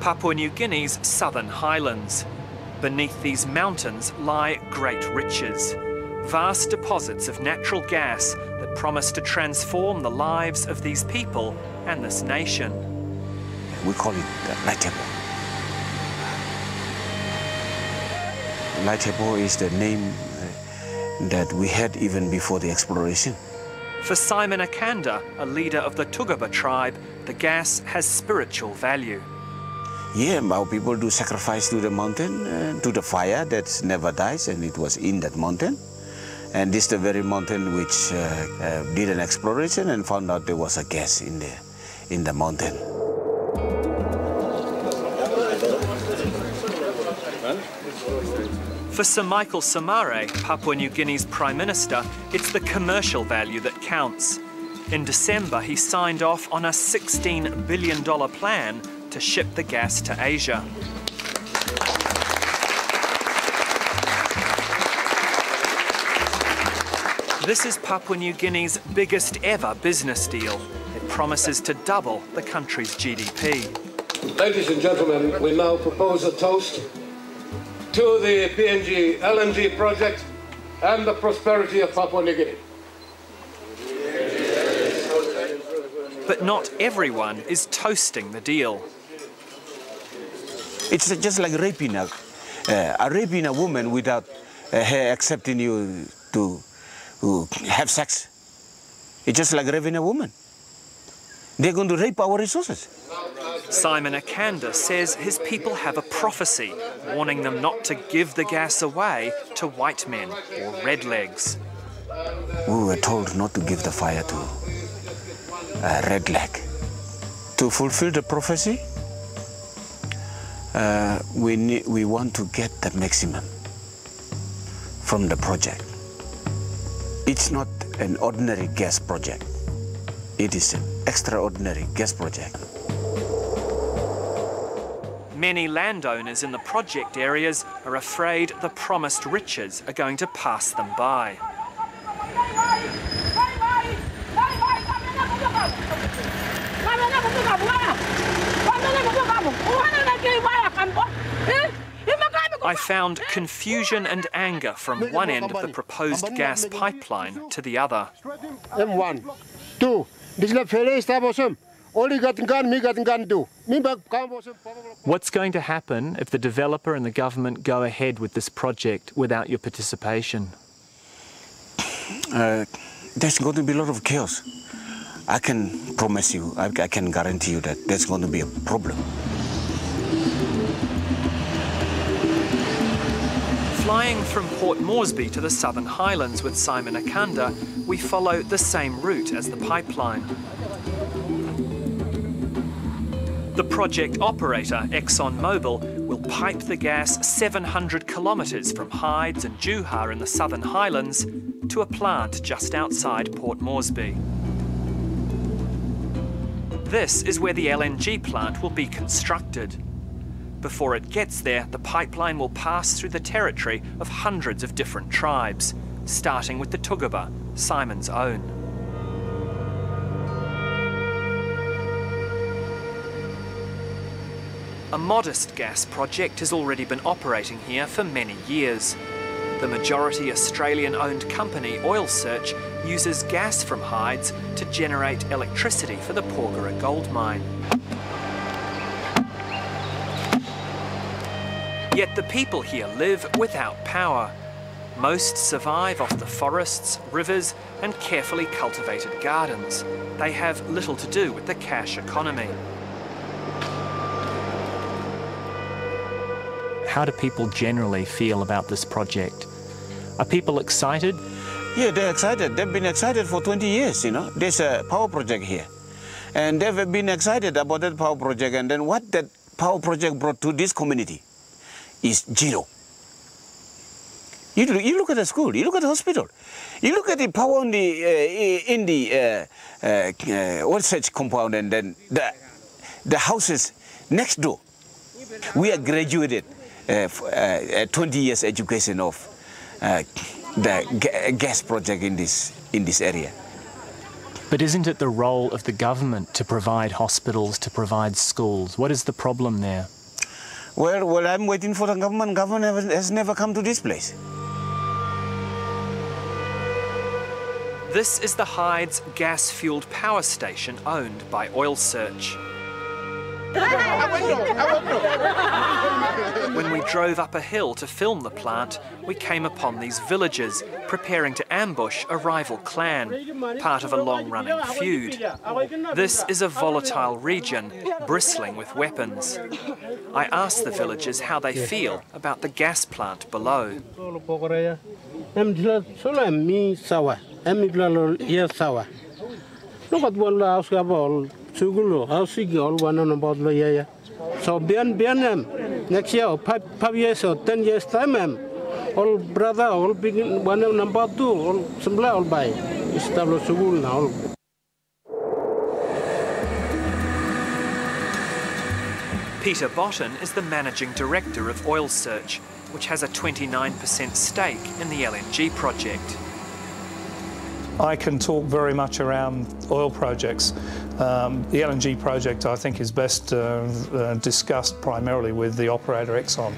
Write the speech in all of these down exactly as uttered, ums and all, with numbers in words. Papua New Guinea's Southern Highlands. Beneath these mountains lie great riches, vast deposits of natural gas that promise to transform the lives of these people and this nation. We call it Laitebo. Laitebo is the name that we had even before the exploration. For Simon Akanda, a leader of the Tugaba tribe, the gas has spiritual value. Yeah, our people do sacrifice to the mountain, uh, to the fire that never dies, and it was in that mountain. And this is the very mountain which uh, uh, did an exploration and found out there was a gas in the, in the mountain. For Sir Michael Somare, Papua New Guinea's Prime Minister, it's the commercial value that counts. In December, he signed off on a sixteen billion dollar plan to ship the gas to Asia. This is Papua New Guinea's biggest ever business deal. It promises to double the country's G D P. Ladies and gentlemen, we now propose a toast to the P N G L N G project and the prosperity of Papua New Guinea. But not everyone is toasting the deal. It's just like raping a, uh, a raping a woman without uh, her accepting you to uh, have sex. It's just like raping a woman. They're going to rape our resources. Simon Akanda says his people have a prophecy warning them not to give the gas away to white men or redlegs. We were told not to give the fire to uh, redleg. To fulfill the prophecy, uh, we, need, we want to get the maximum from the project. It's not an ordinary gas project. It is an extraordinary gas project. Many landowners in the project areas are afraid the promised riches are going to pass them by. I found confusion and anger from one end of the proposed gas pipeline to the other. M one, two. What's going to happen if the developer and the government go ahead with this project without your participation? Uh, there's going to be a lot of chaos. I can promise you, I, I can guarantee you that there's going to be a problem. Flying from Port Moresby to the Southern Highlands with Simon Akanda, we follow the same route as the pipeline. The project operator, ExxonMobil, will pipe the gas seven hundred kilometres from Hides and Juhar in the Southern Highlands to a plant just outside Port Moresby. This is where the L N G plant will be constructed. Before it gets there, the pipeline will pass through the territory of hundreds of different tribes, starting with the Tugaba, Simon's own. A modest gas project has already been operating here for many years. The majority Australian-owned company Oil Search uses gas from Hides to generate electricity for the Porgera gold mine. Yet the people here live without power. Most survive off the forests, rivers, and carefully cultivated gardens. They have little to do with the cash economy. How do people generally feel about this project? Are people excited? Yeah, they're excited. They've been excited for twenty years, you know. There's a power project here. And they've been excited about that power project, and then what that power project brought to this community is zero. You, you look at the school, you look at the hospital, you look at the power in the, uh, in the uh, uh, oil search compound, and then the, the houses next door. We are graduated uh, for, uh, twenty years education of uh, the gas project in this, in this area. But isn't it the role of the government to provide hospitals, to provide schools? What is the problem there? Well, well, I'm waiting for the government. Government has never come to this place. This is the Hides gas-fueled power station owned by Oil Search. When we drove up a hill to film the plant, we came upon these villagers preparing to ambush a rival clan, part of a long-running feud. This is a volatile region, bristling with weapons. I asked the villagers how they feel about the gas plant below. So beyond beyond them, next year, five five years or ten years time, all brother, all big one number two, all similar, all by establish school now. Peter Botten is the managing director of Oil Search, which has a twenty-nine percent stake in the L N G project. I can talk very much around oil projects. Um, the L N G project, I think, is best uh, uh, discussed primarily with the operator, Exxon.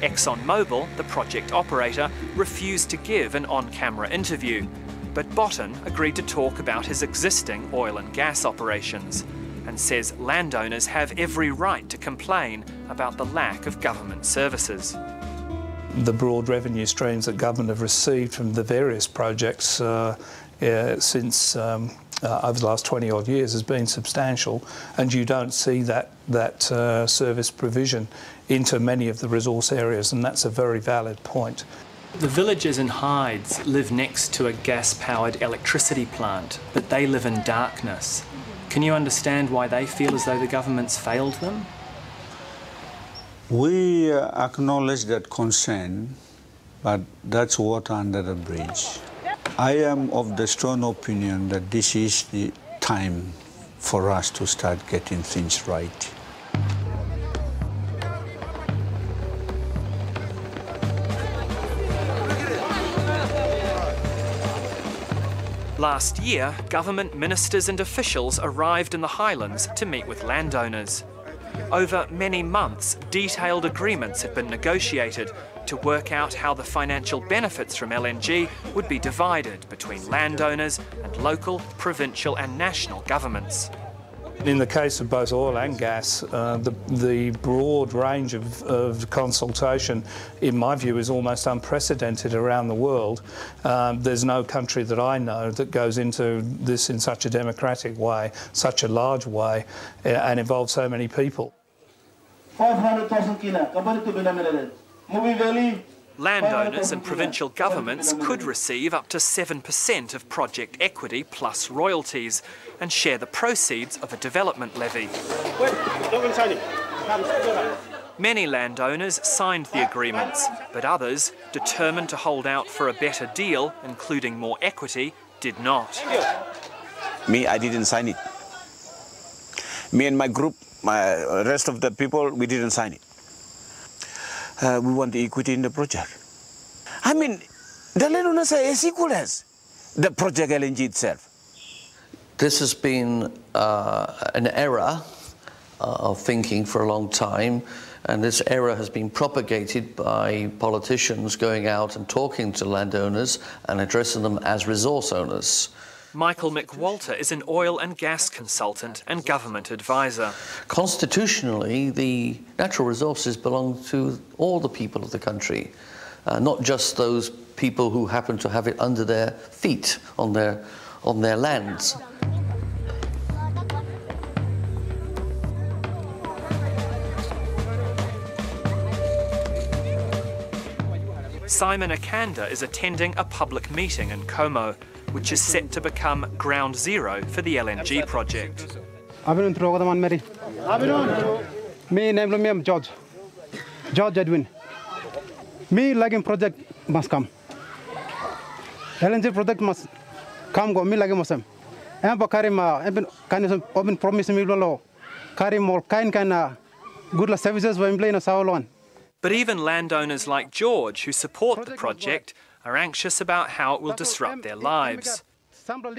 ExxonMobil, the project operator, refused to give an on-camera interview, but Botten agreed to talk about his existing oil and gas operations and says landowners have every right to complain about the lack of government services. The broad revenue streams that government have received from the various projects uh, Uh, since um, uh, over the last twenty odd years has been substantial, and you don't see that that uh, service provision into many of the resource areas, and that's a very valid point. The villagers in Hides live next to a gas-powered electricity plant, but they live in darkness. Can you understand why they feel as though the government's failed them? We uh, acknowledge that concern, but that's water under the bridge. I am of the strong opinion that this is the time for us to start getting things right. Last year, government ministers and officials arrived in the Highlands to meet with landowners. Over many months, detailed agreements had been negotiated to work out how the financial benefits from L N G would be divided between landowners and local, provincial and national governments. In the case of both oil and gas, uh, the, the broad range of, of consultation, in my view, is almost unprecedented around the world. Um, there's no country that I know that goes into this in such a democratic way, such a large way, uh, and involves so many people. five hundred thousand kina. Landowners and provincial governments could receive up to seven percent of project equity plus royalties and share the proceeds of a development levy. Many landowners signed the agreements, but others, determined to hold out for a better deal, including more equity, did not. Me, I didn't sign it. Me and my group, my rest of the people, we didn't sign it. Uh, we want the equity in the project. I mean, the landowners are as equal as the project L N G itself. This has been uh, an error uh, of thinking for a long time, and this error has been propagated by politicians going out and talking to landowners and addressing them as resource owners. Michael McWalter is an oil and gas consultant and government advisor. Constitutionally, the natural resources belong to all the people of the country, uh, not just those people who happen to have it under their feet, on their, on their lands. Simon Akanda is attending a public meeting in Komo, which is set to become ground zero for the L N G project. My name is George, George Edwin. Me Lagin project must come. L N G project must come go, me Lagin must come. I'm going to promise me to carry more kind of good services for employees in South London. But even landowners like George, who support the project, are anxious about how it will disrupt their lives.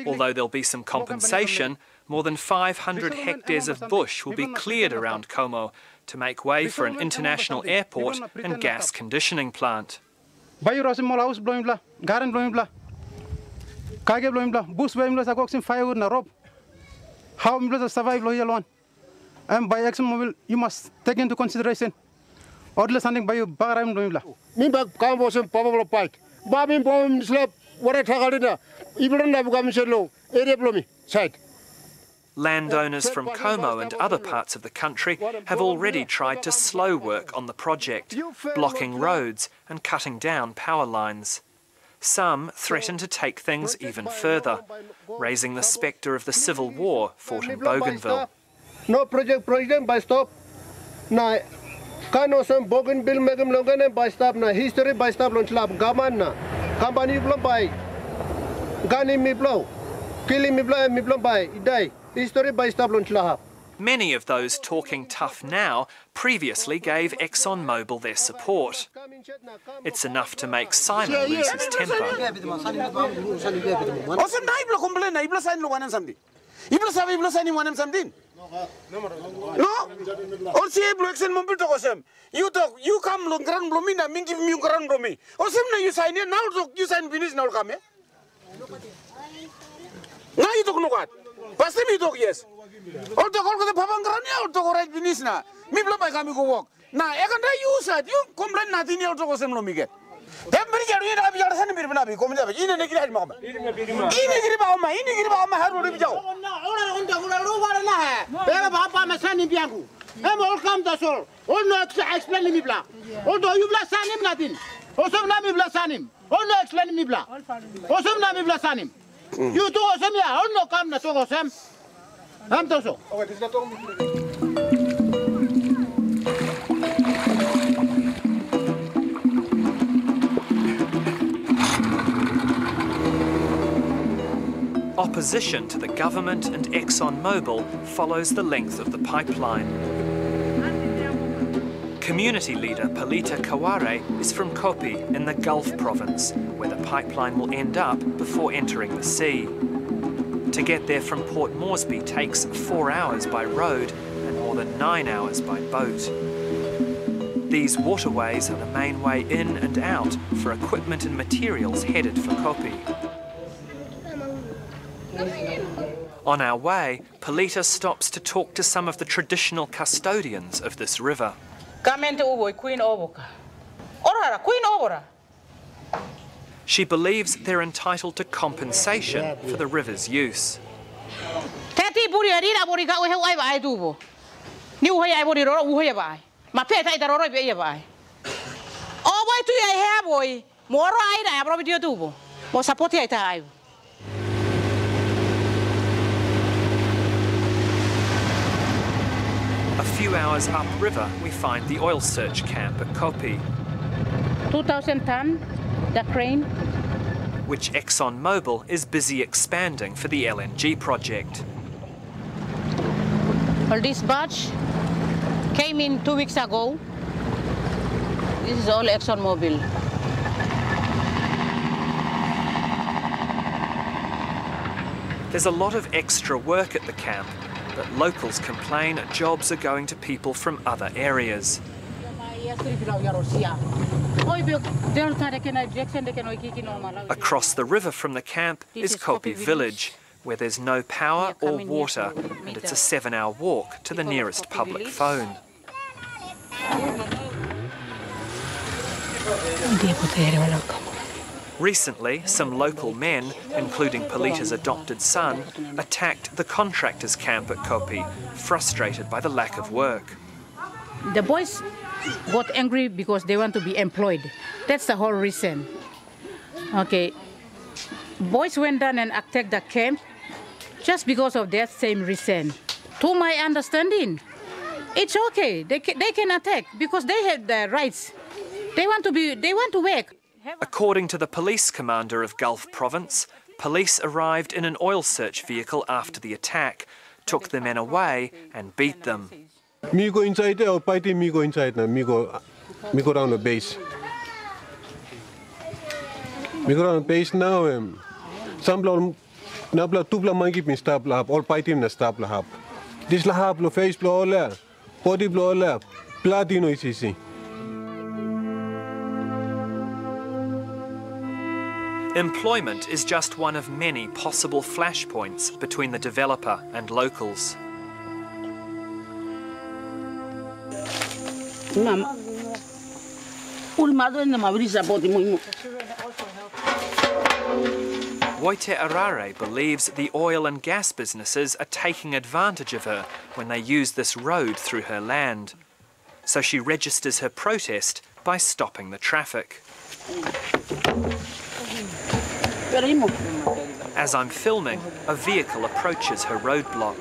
Although there'll be some compensation, more than five hundred hectares of bush will be cleared around Komo to make way for an international airport and gas conditioning plant. How we survive alone, and by ExxonMobil, you must take into consideration. Order something by you, Bagram Doimla. Me back, come was in Pablo Pike. Babin Bomb Slap, what a Tagalina, even Nabugamishelo, Ereblomi, side. Landowners from Komo and other parts of the country have already tried to slow work on the project, blocking roads and cutting down power lines. Some threaten to take things even further, raising the spectre of the civil war fought in Bougainville. No project president by stop. No, can some Bougainville megam longan and by stop na history by stop lunch lab gaman na company blom by gani mi blow killing mi blow mi blom by die history by stop lunch lab. Many of those talking tough now previously gave ExxonMobil their support. It's enough to make Simon lose his temper. You do Osem, yeah, all no come, Nato Osem. I'm Toso. Opposition to the government and ExxonMobil follows the length of the pipeline. Community leader Polita Kaware is from Kopi in the Gulf Province, where the pipeline will end up before entering the sea. To get there from Port Moresby takes four hours by road and more than nine hours by boat. These waterways are the main way in and out for equipment and materials headed for Kopi. On our way, Polita stops to talk to some of the traditional custodians of this river. She believes they're entitled to compensation for the river's use. A few hours upriver, we find the Oil Search camp at Kopi. two thousand tonne, the crane. Which ExxonMobil is busy expanding for the L N G project. Well, this batch came in two weeks ago. This is all ExxonMobil. There's a lot of extra work at the camp, but locals complain jobs are going to people from other areas. Across the river from the camp is Kopi village, where there's no power or water, and it's a seven-hour walk to the nearest public phone. Recently, some local men, including Polita's adopted son, attacked the contractors' camp at Kopi, frustrated by the lack of work. The boys got angry because they want to be employed. That's the whole reason. Okay. Boys went down and attacked the camp just because of that same reason. To my understanding, it's okay. They can, they can attack because they have their rights. They want to be, they want to work. According to the police commander of Gulf Province, police arrived in an oil search vehicle after the attack, took the men away and beat them. Me go inside, or party me go inside now. Me go, me go down the base. Me go down the base now. Um, some Nabla tubla mangip in stab lab, all pitim na stab lab. This lahab lo face blow all, body blow all, platino isisi. Employment is just one of many possible flashpoints between the developer and locals. Woite Arare believes the oil and gas businesses are taking advantage of her when they use this road through her land. So she registers her protest by stopping the traffic. As I'm filming, a vehicle approaches her roadblock.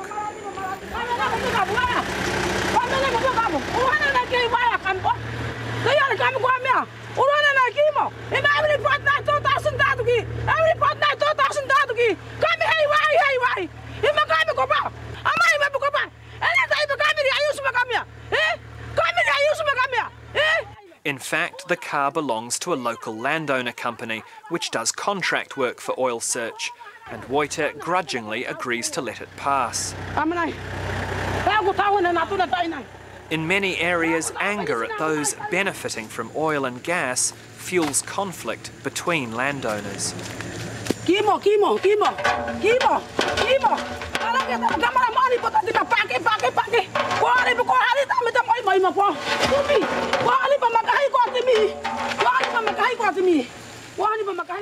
In fact, the car belongs to a local landowner company, which does contract work for Oil Search, and Woita grudgingly agrees to let it pass. In many areas, anger at those benefiting from oil and gas fuels conflict between landowners.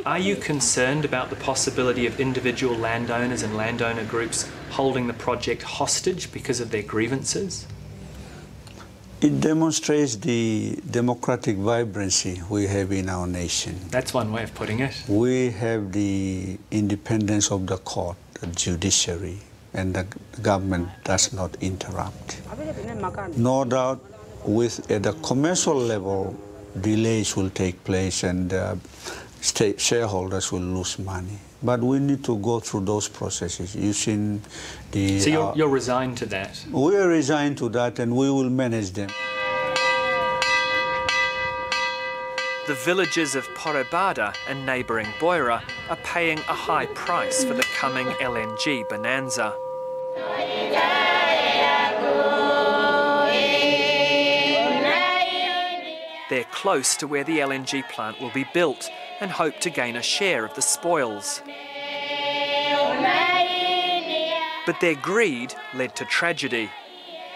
Are you concerned about the possibility of individual landowners and landowner groups holding the project hostage because of their grievances? It demonstrates the democratic vibrancy we have in our nation. That's one way of putting it. We have the independence of the court, the judiciary, and the government does not interrupt. No doubt, with at the commercial level, delays will take place and uh, state shareholders will lose money. But we need to go through those processes using the... So you're, uh, you're resigned to that? We are resigned to that and we will manage them. The villages of Porebada and neighbouring Boira are paying a high price for the coming L N G bonanza. They're close to where the L N G plant will be built and hope to gain a share of the spoils. But their greed led to tragedy.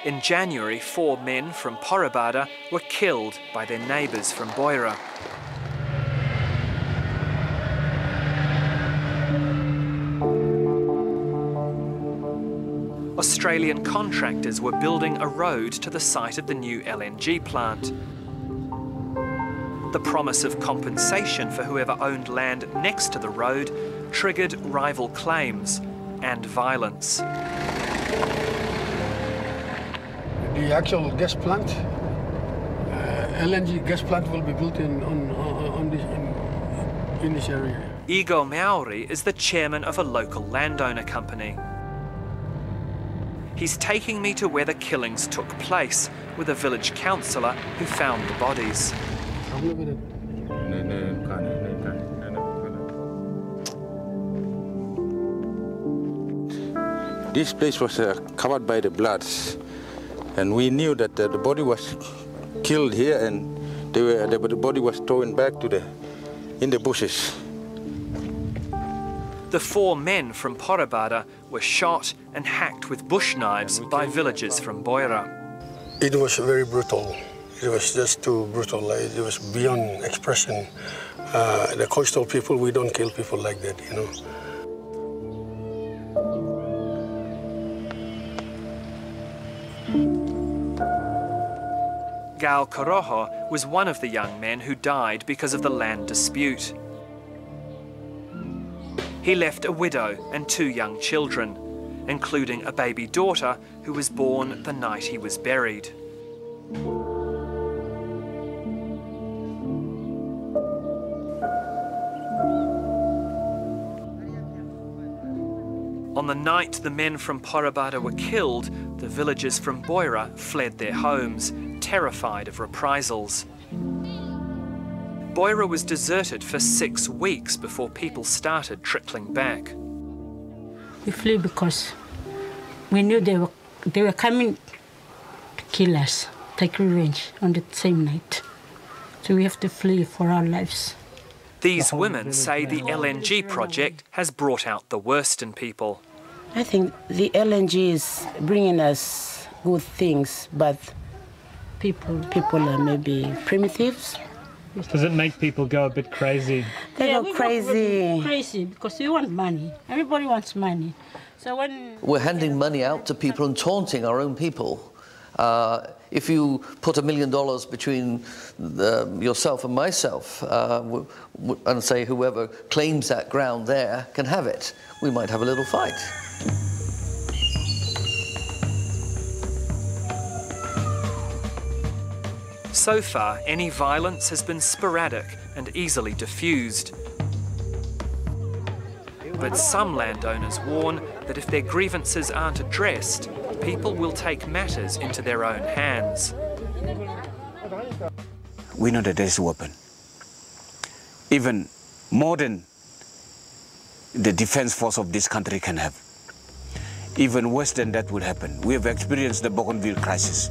In January, four men from Porebada were killed by their neighbours from Boira. Australian contractors were building a road to the site of the new L N G plant. The promise of compensation for whoever owned land next to the road triggered rival claims and violence. The actual gas plant, uh, L N G gas plant, will be built in, on, on this, in, in this area. Igo Maori is the chairman of a local landowner company. He's taking me to where the killings took place with a village councillor who found the bodies. This place was uh, covered by the bloods, and we knew that uh, the body was killed here, and they were, the, the body was thrown back to the in the bushes. The four men from Porebada were shot and hacked with bush knives by villagers from Boira. It was very brutal. It was just too brutal. It was beyond expression. Uh, the coastal people, we don't kill people like that, you know. Gal Corojo was one of the young men who died because of the land dispute. He left a widow and two young children, including a baby daughter who was born the night he was buried. On the night the men from Porebada were killed, the villagers from Boira fled their homes, terrified of reprisals. Boira was deserted for six weeks before people started trickling back. We flew because we knew they were, they were coming to kill us, take revenge on the same night. So we have to flee for our lives. These women say the L N G project has brought out the worst in people. I think the L N G is bringing us good things, but people people are maybe primitives. Does it make people go a bit crazy? They yeah, go crazy. Crazy because we want money. Everybody wants money. So when we're handing money out to people and taunting our own people. Uh, if you put a million dollars between the, yourself and myself uh, w w and say whoever claims that ground there can have it, we might have a little fight. So far, any violence has been sporadic and easily diffused. But some landowners warn that if their grievances aren't addressed, people will take matters into their own hands. We know that there's a weapon. Even more than the defense force of this country can have. Even worse than that would happen. We have experienced the Bougainville crisis.